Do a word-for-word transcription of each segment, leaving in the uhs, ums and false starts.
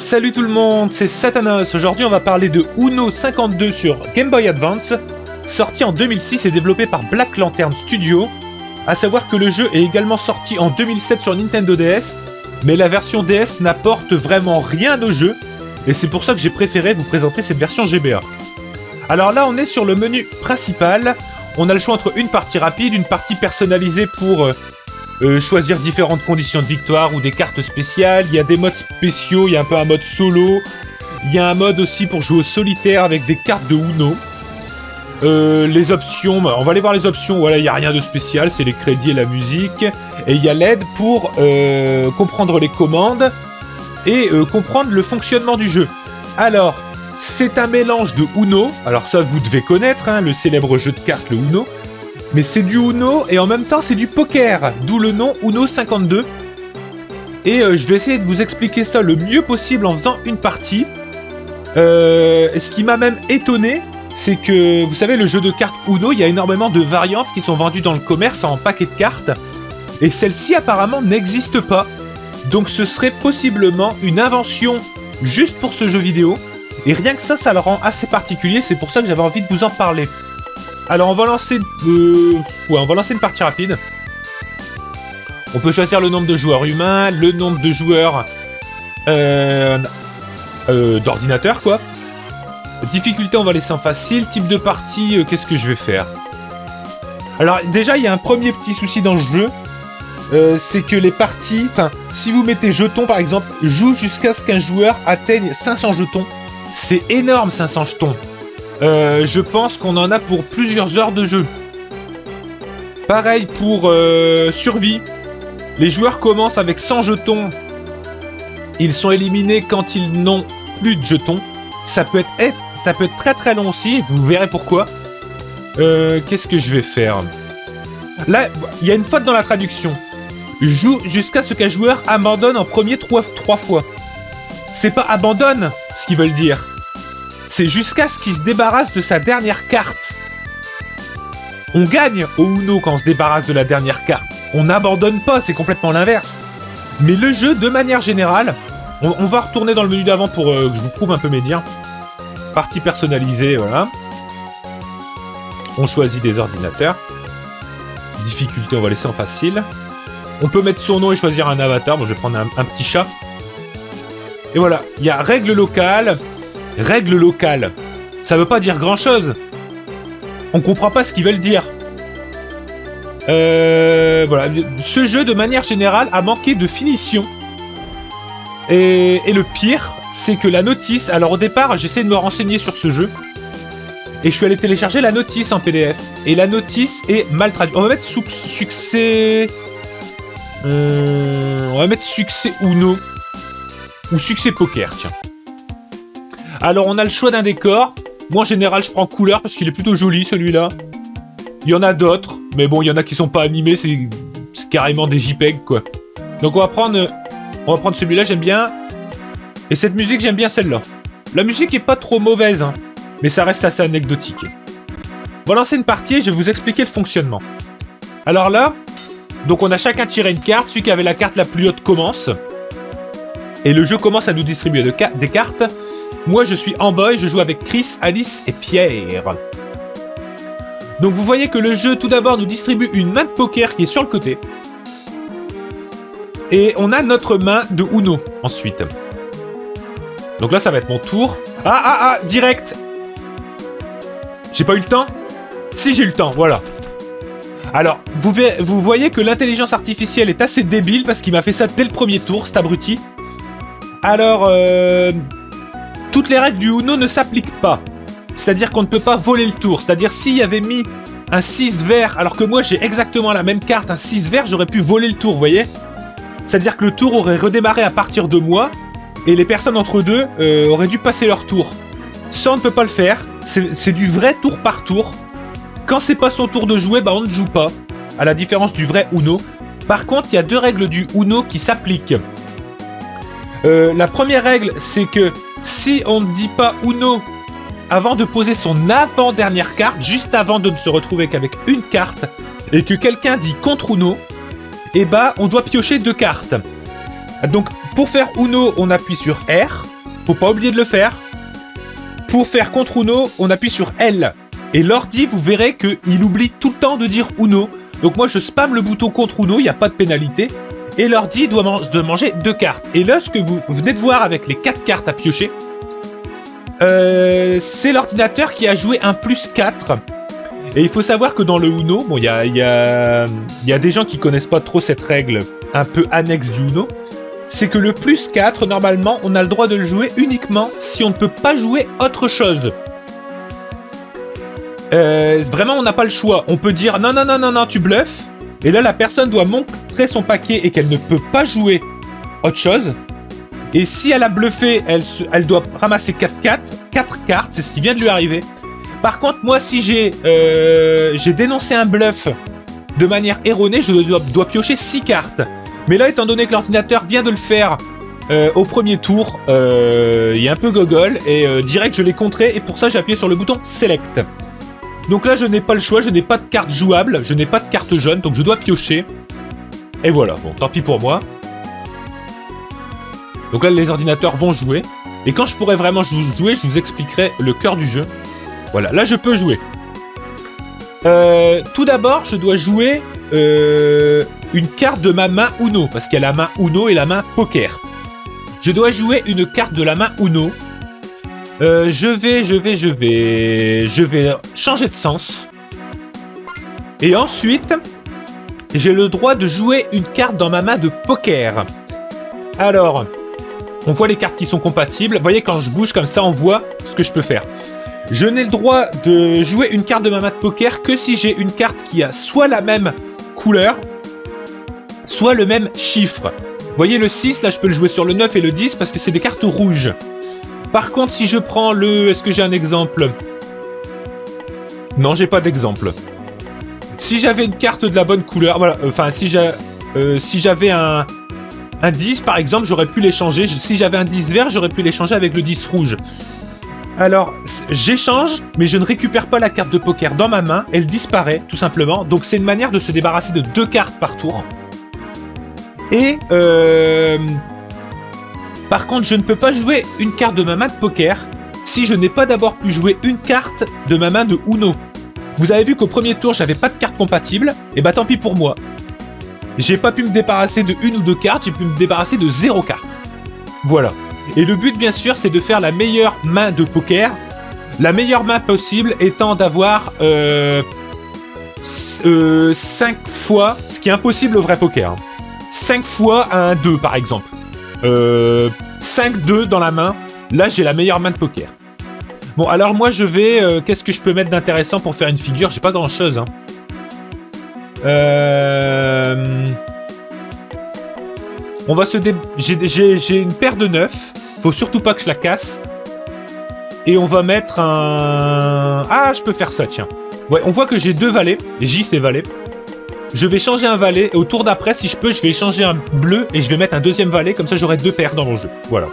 Salut tout le monde, c'est Satanos. Aujourd'hui, on va parler de UNO cinquante-deux sur Game Boy Advance, sorti en deux mille six et développé par Black Lantern Studios. A savoir que le jeu est également sorti en deux mille sept sur Nintendo D S, mais la version D S n'apporte vraiment rien au jeu, et c'est pour ça que j'ai préféré vous présenter cette version G B A. Alors là, on est sur le menu principal. On a le choix entre une partie rapide, une partie personnalisée pour euh, euh, choisir différentes conditions de victoire ou des cartes spéciales. Il y a des modes spéciaux, il y a un peu un mode solo. Il y a un mode aussi pour jouer au solitaire avec des cartes de Uno. Euh, les options, on va aller voir les options. Voilà, il n'y a rien de spécial, c'est les crédits et la musique. Et il y a l'aide pour euh, comprendre les commandes et euh, comprendre le fonctionnement du jeu. Alors, c'est un mélange de Uno, alors ça vous devez connaître, hein, le célèbre jeu de cartes, le Uno, mais c'est du Uno et en même temps c'est du poker, d'où le nom UNO cinquante-deux. Et euh, je vais essayer de vous expliquer ça le mieux possible en faisant une partie. Euh, ce qui m'a même étonné, c'est que, vous savez, le jeu de cartes Uno, il y a énormément de variantes qui sont vendues dans le commerce en paquet de cartes, et celle-ci apparemment n'existe pas. Donc ce serait possiblement une invention juste pour ce jeu vidéo. Et rien que ça, ça le rend assez particulier, c'est pour ça que j'avais envie de vous en parler. Alors on va lancer... Euh... Ouais, on va lancer une partie rapide. On peut choisir le nombre de joueurs humains, le nombre de joueurs... Euh... euh d'ordinateur, quoi. Difficulté, on va laisser en facile. Type de partie, euh, qu'est-ce que je vais faire? Alors déjà, il y a un premier petit souci dans le jeu. Euh, c'est que les parties... Enfin, si vous mettez jetons, par exemple, joue jusqu'à ce qu'un joueur atteigne cinq cents jetons. C'est énorme, cinq cents jetons. Euh, je pense qu'on en a pour plusieurs heures de jeu. Pareil pour euh, survie. Les joueurs commencent avec cent jetons. Ils sont éliminés quand ils n'ont plus de jetons. Ça peut être, être, ça peut être très très long aussi. Vous verrez pourquoi. Euh, Qu'est-ce que je vais faire? Là, il y a une faute dans la traduction. Joue jusqu'à ce qu'un joueur abandonne en premier trois, trois fois. C'est pas abandonne, ce qu'ils veulent dire. C'est jusqu'à ce qu'il se débarrasse de sa dernière carte. On gagne au Uno quand on se débarrasse de la dernière carte. On n'abandonne pas, c'est complètement l'inverse. Mais le jeu, de manière générale... On, on va retourner dans le menu d'avant pour euh, que je vous prouve un peu mes dires. Partie personnalisée, voilà. On choisit des ordinateurs. Difficulté, on va laisser en facile. On peut mettre son nom et choisir un avatar. Bon, je vais prendre un, un petit chat. Et voilà, il y a règles locales. Règles locales. Ça veut pas dire grand-chose. On comprend pas ce qu'ils veulent dire. Euh, voilà. Ce jeu, de manière générale, a manqué de finition. Et, et le pire, c'est que la notice... Alors au départ, j'essayais de me renseigner sur ce jeu. Et je suis allé télécharger la notice en P D F. Et la notice est mal traduite. On va mettre sous succès... Hum, on va mettre succès Uno. Ou succès poker, tiens. Alors, on a le choix d'un décor. Moi, en général, je prends couleur parce qu'il est plutôt joli, celui-là. Il y en a d'autres. Mais bon, il y en a qui sont pas animés. C'est carrément des JPEG, quoi. Donc, on va prendre, on va prendre celui-là, j'aime bien. Et cette musique, j'aime bien celle-là. La musique est pas trop mauvaise, hein. Mais ça reste assez anecdotique. On va lancer une partie et je vais vous expliquer le fonctionnement. Alors là, donc on a chacun tiré une carte. Celui qui avait la carte la plus haute commence. Et le jeu commence à nous distribuer de ca des cartes. Moi, je suis Amboy, je joue avec Chris, Alice et Pierre. Donc, vous voyez que le jeu, tout d'abord, nous distribue une main de poker qui est sur le côté. Et on a notre main de Uno, ensuite. Donc là, ça va être mon tour. Ah, ah, ah, direct. J'ai pas eu le temps? Si, j'ai eu le temps, voilà. Alors, vous, vous voyez que l'intelligence artificielle est assez débile parce qu'il m'a fait ça dès le premier tour, cet abruti. Alors, euh, toutes les règles du Uno ne s'appliquent pas. C'est-à-dire qu'on ne peut pas voler le tour. C'est-à-dire s'il y avait mis un six vert, alors que moi j'ai exactement la même carte, un six vert, j'aurais pu voler le tour, vous voyez. C'est-à-dire que le tour aurait redémarré à partir de moi, et les personnes entre deux euh, auraient dû passer leur tour. Ça, on ne peut pas le faire. C'est du vrai tour par tour. Quand c'est pas son tour de jouer, bah on ne joue pas. À la différence du vrai Uno. Par contre, il y a deux règles du Uno qui s'appliquent. Euh, la première règle, c'est que si on ne dit pas Uno avant de poser son avant-dernière carte, juste avant de ne se retrouver qu'avec une carte, et que quelqu'un dit contre Uno, eh ben, on doit piocher deux cartes. Donc, pour faire Uno, on appuie sur R, faut pas oublier de le faire. Pour faire contre Uno, on appuie sur L. Et l'ordi, vous verrez qu'il oublie tout le temps de dire Uno. Donc moi, je spamme le bouton contre Uno, il n'y a pas de pénalité. Et l'ordi doit, man doit manger deux cartes. Et là, ce que vous venez de voir avec les quatre cartes à piocher, euh, c'est l'ordinateur qui a joué un plus quatre. Et il faut savoir que dans le Uno, bon, il y a, y, a, y a des gens qui connaissent pas trop cette règle un peu annexe du Uno. C'est que le plus quatre, normalement, on a le droit de le jouer uniquement si on ne peut pas jouer autre chose. Euh, vraiment, on n'a pas le choix. On peut dire non, non, non, non, non, tu bluffes. Et là, la personne doit montrer son paquet et qu'elle ne peut pas jouer autre chose. Et si elle a bluffé, elle, se, elle doit ramasser quatre, quatre, quatre cartes. C'est ce qui vient de lui arriver. Par contre, moi, si j'ai euh, j'ai dénoncé un bluff de manière erronée, je dois, dois piocher six cartes. Mais là, étant donné que l'ordinateur vient de le faire euh, au premier tour, euh, il est un peu gogol, et euh, direct, je l'ai contré, et pour ça, j'ai appuyé sur le bouton « Select ». Donc là, je n'ai pas le choix, je n'ai pas de carte jouable, je n'ai pas de carte jaune, donc je dois piocher. Et voilà, bon, tant pis pour moi. Donc là, les ordinateurs vont jouer, et quand je pourrai vraiment jouer, je vous expliquerai le cœur du jeu. Voilà, là, je peux jouer. Euh, tout d'abord, je dois jouer... Euh... une carte de ma main Uno, parce qu'il y a la main Uno et la main Poker. Je dois jouer une carte de la main Uno. Euh, je vais, je vais, je vais... Je vais changer de sens. Et ensuite, j'ai le droit de jouer une carte dans ma main de Poker. Alors, on voit les cartes qui sont compatibles. Vous voyez, quand je bouge comme ça, on voit ce que je peux faire. Je n'ai le droit de jouer une carte de ma main de Poker que si j'ai une carte qui a soit la même couleur... soit le même chiffre. Vous voyez le six, là je peux le jouer sur le neuf et le dix parce que c'est des cartes rouges. Par contre, si je prends le... Est-ce que j'ai un exemple? Non, j'ai pas d'exemple. Si j'avais une carte de la bonne couleur... Voilà, enfin, si j'avais euh, si un... un dix, par exemple, j'aurais pu l'échanger. Si j'avais un dix vert, j'aurais pu l'échanger avec le dix rouge. Alors, j'échange, mais je ne récupère pas la carte de Poker dans ma main. Elle disparaît, tout simplement. Donc, c'est une manière de se débarrasser de deux cartes par tour. Et euh... par contre, je ne peux pas jouer une carte de ma main de Poker si je n'ai pas d'abord pu jouer une carte de ma main de Uno. Vous avez vu qu'au premier tour, j'avais pas de carte compatible. Et bah tant pis pour moi. J'ai pas pu me débarrasser de une ou deux cartes, j'ai pu me débarrasser de zéro carte. Voilà. Et le but, bien sûr, c'est de faire la meilleure main de Poker. La meilleure main possible étant d'avoir euh... euh, cinq fois, ce qui est impossible au vrai Poker. cinq fois à un deux, par exemple. Euh, cinq deux dans la main. Là, j'ai la meilleure main de Poker. Bon, alors moi, je vais... Euh, Qu'est-ce que je peux mettre d'intéressant pour faire une figure? J'ai pas grand-chose. Hein. Euh... On va se dé... J'ai une paire de neuf. Faut surtout pas que je la casse. Et on va mettre un... Ah, je peux faire ça, tiens. Ouais, on voit que j'ai deux valets. J, c'est valet. Je vais changer un valet, et au tour d'après, si je peux, je vais échanger un bleu, et je vais mettre un deuxième valet, comme ça j'aurai deux paires dans mon jeu. Voilà.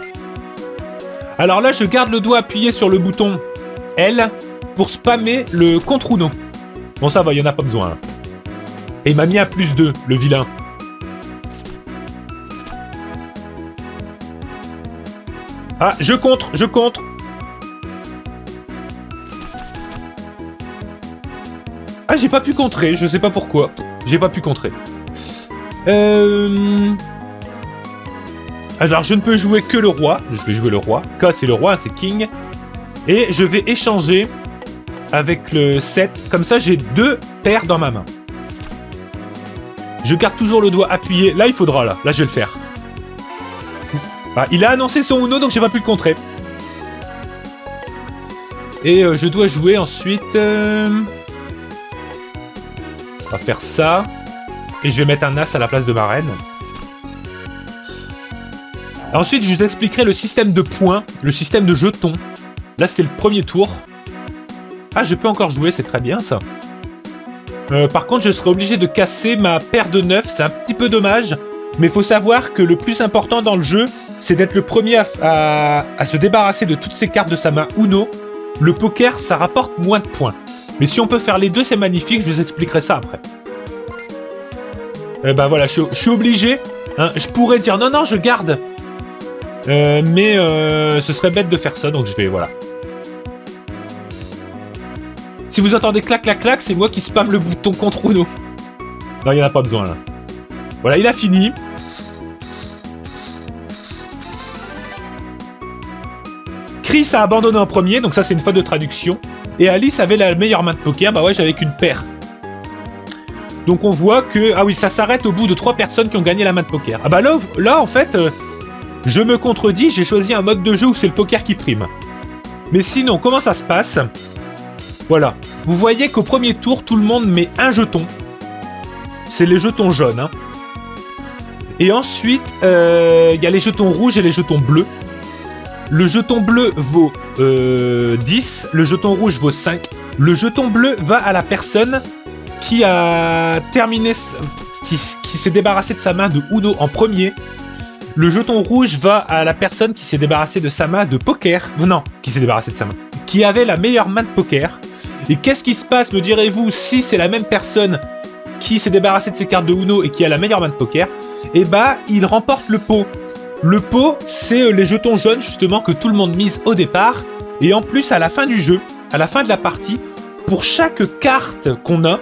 Alors là, je garde le doigt appuyé sur le bouton L, pour spammer le contre Uno. Bon, ça va, il n'y en a pas besoin. Hein. Et il m'a mis un plus deux, le vilain. Ah, je contre, je contre. Ah, j'ai pas pu contrer, je sais pas pourquoi. J'ai pas pu contrer. Euh... Alors, je ne peux jouer que le roi. Je vais jouer le roi. K, c'est le roi, c'est King. Et je vais échanger avec le sept. Comme ça, j'ai deux paires dans ma main. Je garde toujours le doigt appuyé. Là, il faudra, là. Là, je vais le faire. Ah, il a annoncé son Uno, donc j'ai pas pu le contrer. Et euh, je dois jouer ensuite... Euh... On va faire ça. Et je vais mettre un As à la place de ma reine. Ensuite, je vous expliquerai le système de points, le système de jetons. Là, c'était le premier tour. Ah, je peux encore jouer, c'est très bien ça. Euh, par contre, je serai obligé de casser ma paire de neuf. C'est un petit peu dommage. Mais il faut savoir que le plus important dans le jeu, c'est d'être le premier à, à, à se débarrasser de toutes ces cartes de sa main Uno. Le poker, ça rapporte moins de points. Mais si on peut faire les deux, c'est magnifique, je vous expliquerai ça après. Euh, bah voilà, je, je suis obligé. Hein, je pourrais dire, non, non, je garde. Euh, mais euh, ce serait bête de faire ça, donc je vais, voilà. Si vous entendez clac clac clac, c'est moi qui spamme le bouton contre Uno. Non, il n'y en a pas besoin là. Voilà, il a fini. Chris a abandonné en premier, donc ça c'est une faute de traduction. Et Alice avait la meilleure main de poker, bah ouais, j'avais qu'une paire. Donc on voit que... Ah oui, ça s'arrête au bout de trois personnes qui ont gagné la main de poker. Ah bah là, là en fait, euh, je me contredis, j'ai choisi un mode de jeu où c'est le poker qui prime. Mais sinon, comment ça se passe? Voilà. Vous voyez qu'au premier tour, tout le monde met un jeton. C'est les jetons jaunes. Hein. Et ensuite, euh, y a les jetons rouges et les jetons bleus. Le jeton bleu vaut euh, dix, le jeton rouge vaut cinq. Le jeton bleu va à la personne qui a terminé, qui, qui s'est débarrassé de sa main de Uno en premier. Le jeton rouge va à la personne qui s'est débarrassée de sa main de poker. Non, qui s'est débarrassée de sa main. Qui avait la meilleure main de poker. Et qu'est-ce qui se passe, me direz-vous, si c'est la même personne qui s'est débarrassée de ses cartes de Uno et qui a la meilleure main de poker? Eh bah, il remporte le pot. Le pot, c'est les jetons jaunes, justement, que tout le monde mise au départ. Et en plus, à la fin du jeu, à la fin de la partie, pour chaque carte qu'on a,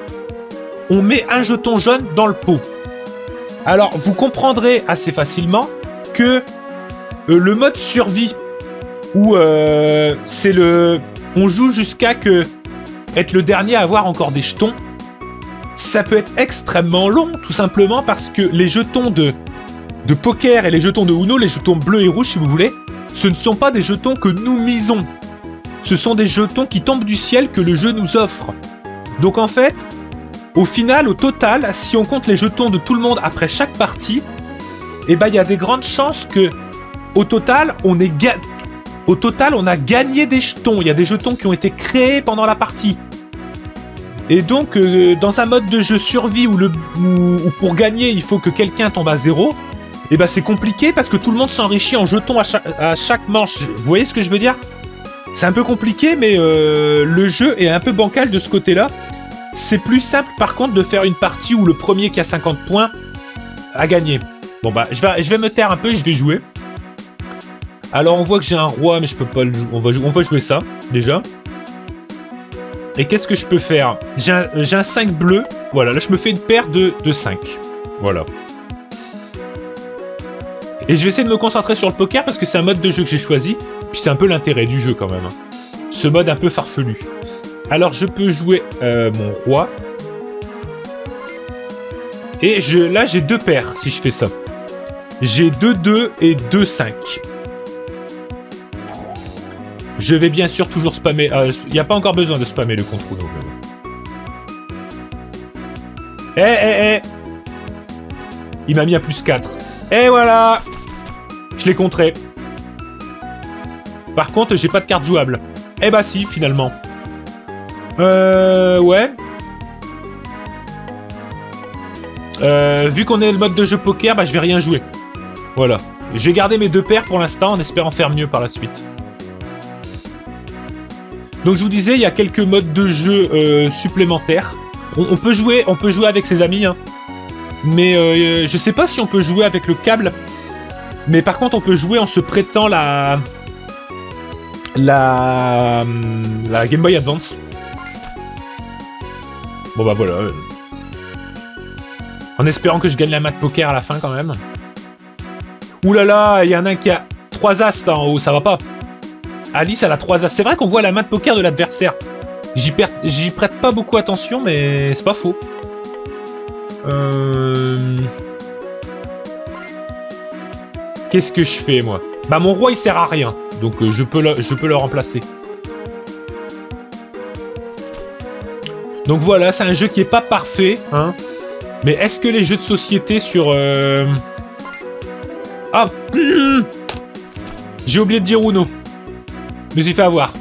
on met un jeton jaune dans le pot. Alors, vous comprendrez assez facilement que euh, le mode survie, où euh, c'est le... on joue jusqu'à que être le dernier à avoir encore des jetons, ça peut être extrêmement long, tout simplement parce que les jetons de... de poker et les jetons de Uno, les jetons bleus et rouges si vous voulez, ce ne sont pas des jetons que nous misons. Ce sont des jetons qui tombent du ciel que le jeu nous offre. Donc en fait, au final, au total, si on compte les jetons de tout le monde après chaque partie, eh ben il y a des grandes chances que, au total, on ait ga... au total, on a gagné des jetons. Il y a des jetons qui ont été créés pendant la partie. Et donc, euh, dans un mode de jeu survie où, le... où pour gagner, il faut que quelqu'un tombe à zéro, et eh ben c'est compliqué parce que tout le monde s'enrichit en jetons à chaque, à chaque manche. Vous voyez ce que je veux dire? C'est un peu compliqué, mais euh, le jeu est un peu bancal de ce côté-là. C'est plus simple par contre de faire une partie où le premier qui a cinquante points a gagné. Bon bah, je vais, je vais me taire un peu et je vais jouer. Alors on voit que j'ai un roi, mais je peux pas le jouer. On va, on va jouer ça, déjà. Et qu'est-ce que je peux faire? J'ai un, un cinq bleu. Voilà, là je me fais une paire de, de cinq. Voilà. Et je vais essayer de me concentrer sur le poker parce que c'est un mode de jeu que j'ai choisi. Puis c'est un peu l'intérêt du jeu quand même. Ce mode un peu farfelu. Alors je peux jouer euh, mon roi. Et je, là j'ai deux paires si je fais ça. J'ai deux deux et deux cinq. Je vais bien sûr toujours spammer. Il n'y a pas encore besoin de spammer le contrôle. Eh eh eh. Il m'a mis à plus quatre. Et voilà. Je l'ai contré. Par contre, j'ai pas de carte jouable. Eh bah si, finalement. Euh... Ouais. Euh... Vu qu'on est le mode de jeu poker, bah je vais rien jouer. Voilà. Je vais garder mes deux paires pour l'instant, en espérant faire mieux par la suite. Donc je vous disais, il y a quelques modes de jeu euh, supplémentaires. On, on, peut jouer, on peut jouer avec ses amis, hein. Mais euh, je sais pas si on peut jouer avec le câble. Mais par contre, on peut jouer en se prêtant la... La... La Game Boy Advance. Bon bah voilà. En espérant que je gagne la main de poker à la fin quand même. Ouh là là, il y en a un qui a trois as là en haut, ça va pas. Alice elle a trois as. C'est vrai qu'on voit la main de poker de l'adversaire. J'y per... j'y prête pas beaucoup attention, mais c'est pas faux. Euh... Qu'est-ce que je fais moi? Bah mon roi il sert à rien, donc euh, je, peux le, je peux le remplacer. Donc voilà, c'est un jeu qui est pas parfait, hein. Mais est-ce que les jeux de société sur... Euh... Ah mmh. J'ai oublié de dire Uno. Mais il fait avoir.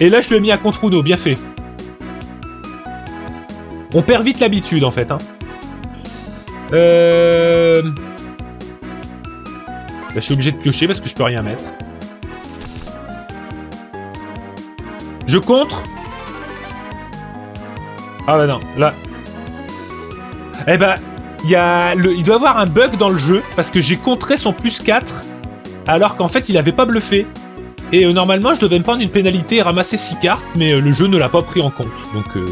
Et là je l'ai mis à contre Uno, bien fait. On perd vite l'habitude, en fait. Hein. Euh... Là, je suis obligé de piocher parce que je peux rien mettre. Je contre. Ah bah non, là. Eh bah, Il, y a le, il doit avoir un bug dans le jeu, parce que j'ai contré son plus quatre, alors qu'en fait, il n'avait pas bluffé. Et euh, normalement, je devais me prendre une pénalité et ramasser six cartes, mais euh, le jeu ne l'a pas pris en compte. Donc, euh,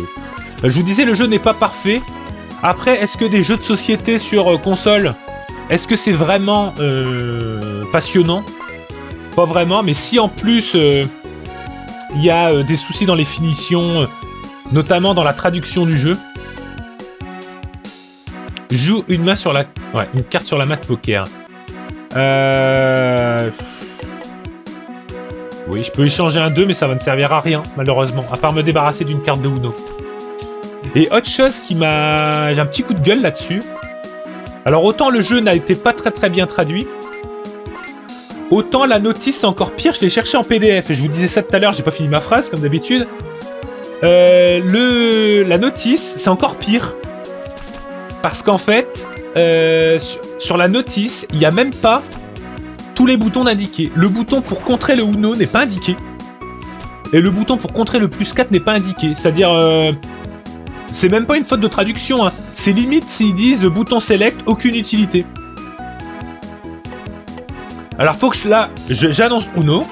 je vous disais, le jeu n'est pas parfait. Après, est-ce que des jeux de société sur euh, console, est-ce que c'est vraiment euh, passionnant? Pas vraiment, mais si en plus, il euh, y a euh, des soucis dans les finitions, euh, notamment dans la traduction du jeu. Joue une main sur la... Ouais, une carte sur la main de poker. Euh... Oui, je peux échanger un deux, mais ça va ne servir à rien, malheureusement. À part me débarrasser d'une carte de Uno. Et autre chose qui m'a... J'ai un petit coup de gueule là-dessus. Alors, autant le jeu n'a été pas très très bien traduit, autant la notice, c'est encore pire, je l'ai cherché en P D F. Et je vous disais ça tout à l'heure, j'ai pas fini ma phrase, comme d'habitude. Euh, le... La notice, c'est encore pire. Parce qu'en fait, euh, sur la notice, il n'y a même pas tous les boutons indiqués. Le bouton pour contrer le Uno n'est pas indiqué. Et le bouton pour contrer le plus quatre n'est pas indiqué. C'est-à-dire, euh, c'est même pas une faute de traduction. Hein. C'est limite s'ils disent le bouton select, aucune utilité. Alors faut que je, là, j'annonce Uno.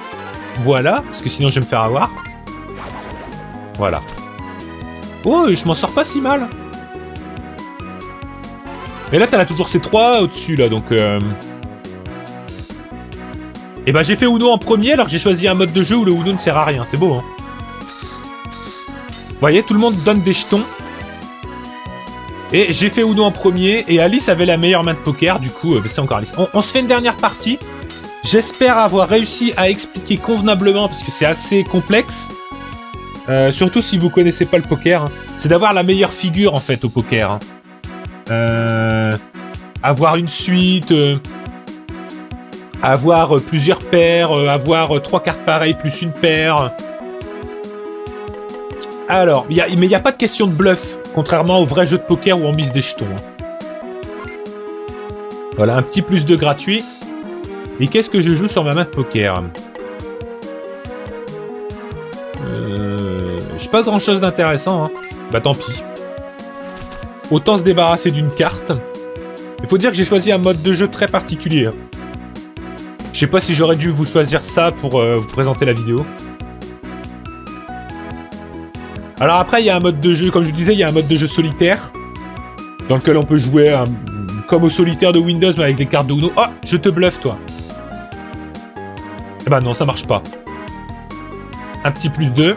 Voilà, parce que sinon je vais me faire avoir. Voilà. Oh, je m'en sors pas si mal. Mais là, t'en as toujours ces trois au-dessus, là, donc... Euh... Et bah, j'ai fait Uno en premier, alors que j'ai choisi un mode de jeu où le Uno ne sert à rien. C'est beau, hein. Vous voyez, tout le monde donne des jetons. Et j'ai fait Uno en premier, et Alice avait la meilleure main de poker, du coup, euh, c'est encore Alice. On, on se fait une dernière partie. J'espère avoir réussi à expliquer convenablement, parce que c'est assez complexe. Euh, surtout si vous connaissez pas le poker. Hein. C'est d'avoir la meilleure figure, en fait, au poker. Hein. Euh, avoir une suite, euh, avoir euh, plusieurs paires, euh, avoir euh, trois cartes pareilles plus une paire. Alors, y a, mais il n'y a pas de question de bluff, contrairement au vrai jeu de poker où on mise des jetons. Voilà, un petit plus de gratuit. Et qu'est-ce que je joue sur ma main de poker? euh, J'ai pas grand-chose d'intéressant. Hein. Bah tant pis. Autant se débarrasser d'une carte. Il faut dire que j'ai choisi un mode de jeu très particulier. Je sais pas si j'aurais dû vous choisir ça pour euh, vous présenter la vidéo. Alors après, il y a un mode de jeu, comme je vous disais, il y a un mode de jeu solitaire. Dans lequel on peut jouer euh, comme au solitaire de Windows, mais avec des cartes de Uno. Oh, je te bluffe, toi. Eh ben non, ça marche pas. Un petit plus deux.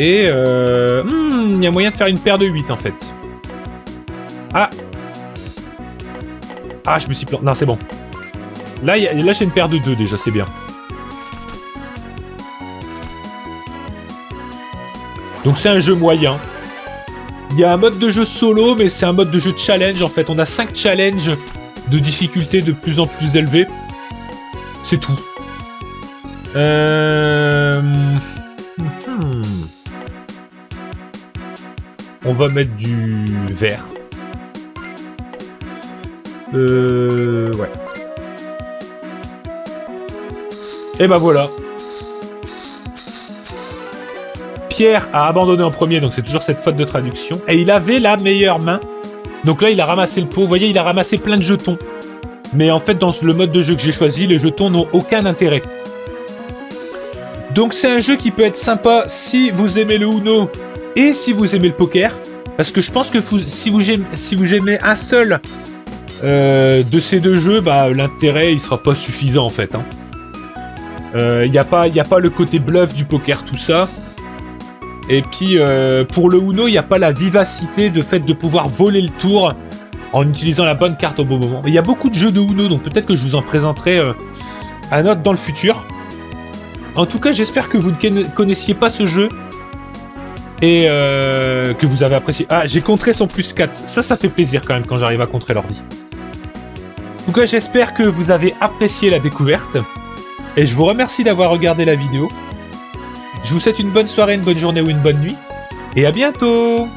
Et euh... Hmm, il y a moyen de faire une paire de huit, en fait. Ah. Ah, je me suis planté. Non, c'est bon. Là, y a... Là j'ai une paire de deux, déjà, c'est bien. Donc, c'est un jeu moyen. Il y a un mode de jeu solo, mais c'est un mode de jeu challenge, en fait. On a cinq challenges de difficulté de plus en plus élevées. C'est tout. Euh... On va mettre du vert. Euh... Ouais. Et bah voilà. Pierre a abandonné en premier, donc c'est toujours cette faute de traduction. Et il avait la meilleure main. Donc là, il a ramassé le pot. Vous voyez, il a ramassé plein de jetons. Mais en fait, dans le mode de jeu que j'ai choisi, les jetons n'ont aucun intérêt. Donc c'est un jeu qui peut être sympa si vous aimez le Uno... Et si vous aimez le poker, parce que je pense que vous, si, vous aimez, si vous aimez un seul euh, de ces deux jeux, bah, l'intérêt il sera pas suffisant en fait. Il n'y a pas, y a pas le côté bluff du poker, tout ça. Et puis euh, pour le Uno, il n'y a pas la vivacité de fait de pouvoir voler le tour en utilisant la bonne carte au bon moment. Il y a beaucoup de jeux de Uno, donc peut-être que je vous en présenterai euh, un autre dans le futur. En tout cas, j'espère que vous ne connaissiez pas ce jeu. Et euh, que vous avez apprécié. Ah, j'ai contré son plus quatre. Ça, ça fait plaisir quand même quand j'arrive à contrer l'ordi. En tout cas, j'espère que vous avez apprécié la découverte. Et je vous remercie d'avoir regardé la vidéo. Je vous souhaite une bonne soirée, une bonne journée ou une bonne nuit. Et à bientôt!